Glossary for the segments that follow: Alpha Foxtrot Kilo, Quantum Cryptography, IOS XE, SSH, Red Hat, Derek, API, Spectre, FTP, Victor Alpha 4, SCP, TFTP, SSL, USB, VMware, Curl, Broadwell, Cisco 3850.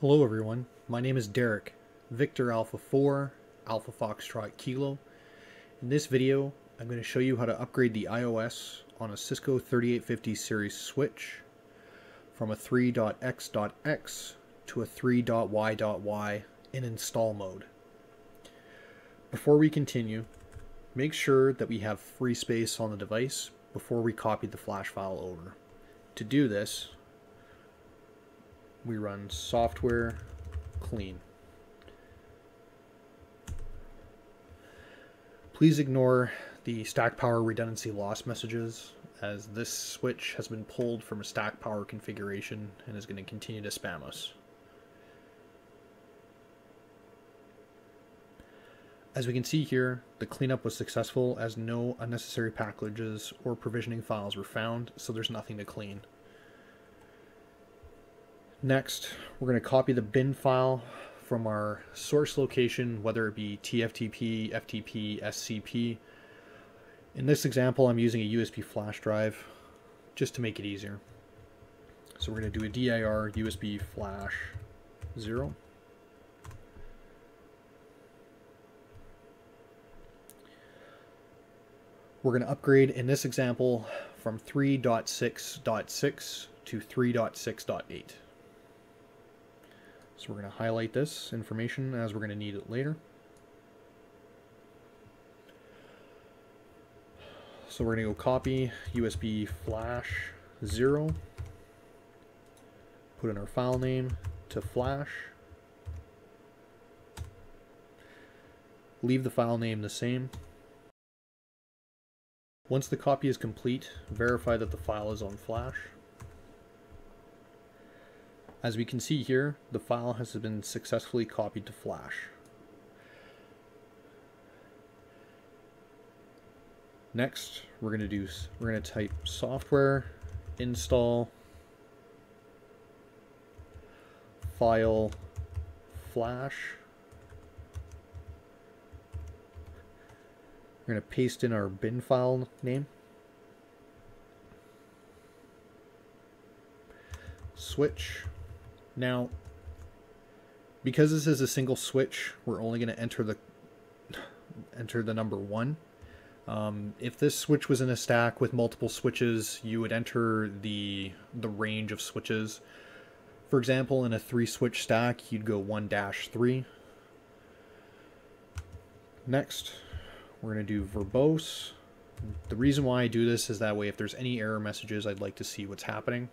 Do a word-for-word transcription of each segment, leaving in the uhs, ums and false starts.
Hello everyone, my name is Derek, Victor Alpha four, Alpha Foxtrot Kilo. In this video, I'm going to show you how to upgrade the I O S on a Cisco thirty-eight fifty series switch from a three dot X dot X to a three dot Y dot Y in install mode. Before we continue, make sure that we have free space on the device before we copy the flash file over. To do this, we run software clean. Please ignore the stack power redundancy loss messages, as this switch has been pulled from a stack power configuration and is going to continue to spam us. As we can see here, the cleanup was successful as no unnecessary packages or provisioning files were found, so there's nothing to clean. Next, we're going to copy the bin file from our source location, whether it be T F T P, F T P, S C P. In this example, I'm using a U S B flash drive just to make it easier. So we're going to do a dir U S B flash zero. We're going to upgrade in this example from three dot six dot six to three dot six dot eight. So we're going to highlight this information as we're going to need it later. So we're going to go copy U S B flash zero, put in our file name to flash, leave the file name the same. Once the copy is complete, verify that the file is on flash. As we can see here, the file has been successfully copied to flash. Next, we're going to do we're going to type software install file flash. We're going to paste in our bin file name, switch. Now, because this is a single switch, we're only going to enter the enter the number one. Um, if this switch was in a stack with multiple switches, you would enter the the range of switches. For example, in a three-switch stack, you'd go one dash three. Next, we're going to do verbose. The reason why I do this is that way, if there's any error messages, I'd like to see what's happening.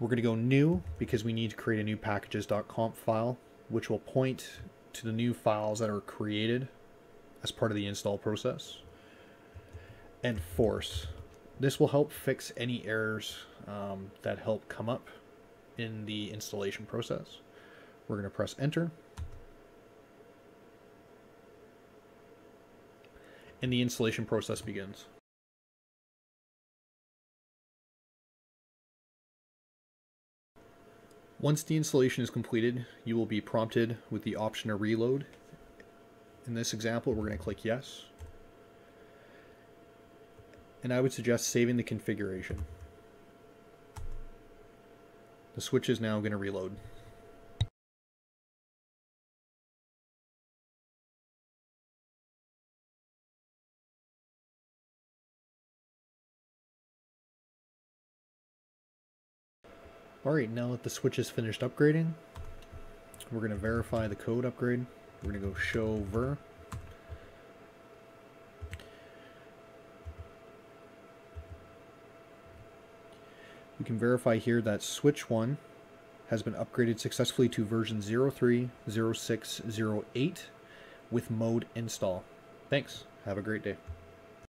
We're going to go new because we need to create a new packages dot conf file, which will point to the new files that are created as part of the install process. And force. This will help fix any errors um, that help come up in the installation process. We're going to press enter. And the installation process begins. Once the installation is completed, you will be prompted with the option to reload. In this example, we're going to click yes. And I would suggest saving the configuration. The switch is now going to reload. Alright, now that the switch is finished upgrading, we're going to verify the code upgrade. We're going to go show ver. We can verify here that switch one has been upgraded successfully to version zero three zero six zero eight with mode install. Thanks. Have a great day.